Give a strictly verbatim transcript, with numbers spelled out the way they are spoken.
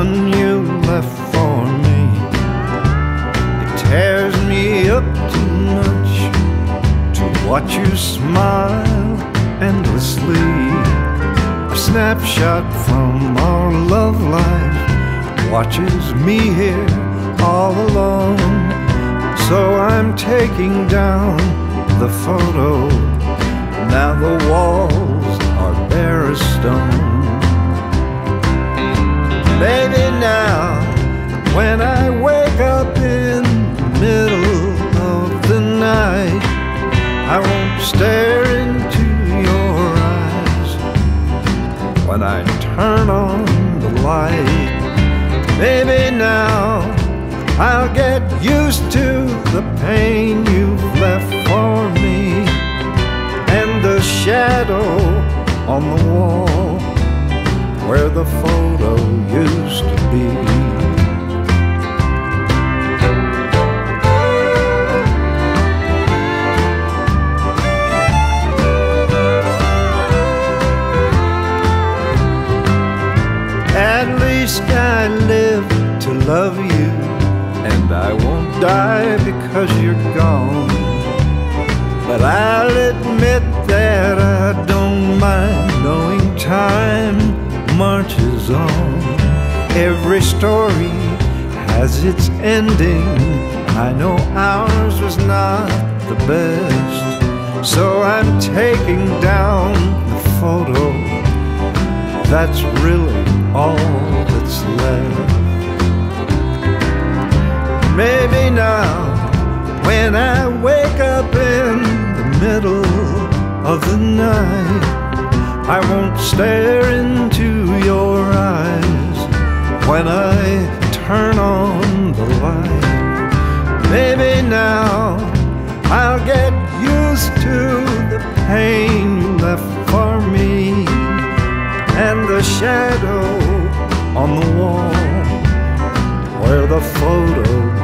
one you left for me. It tears me up too much to watch you smile endlessly. A snapshot from our love life watches me here all alone. So I'm taking down the photo. Now the walls are bare as stone. Baby, now when I wake up in the middle of the night, I won't stare into your eyes when I turn on the light. Baby, now I'll get used to the pain you've left for me and the shadow on the wall where the photo used to be. At least I live to love you, and I won't die because you're gone. But I'll admit that I don't mind knowing time marches on. Every story has its ending. I know ours was not the best. So I'm taking down the photo. That's really all that's left. Maybe now, when I wake up in the middle of the night, I won't stare into your eyes when I turn on the light. Maybe now, I'll get used to the pain you left for me and the shadow on the wall where the photo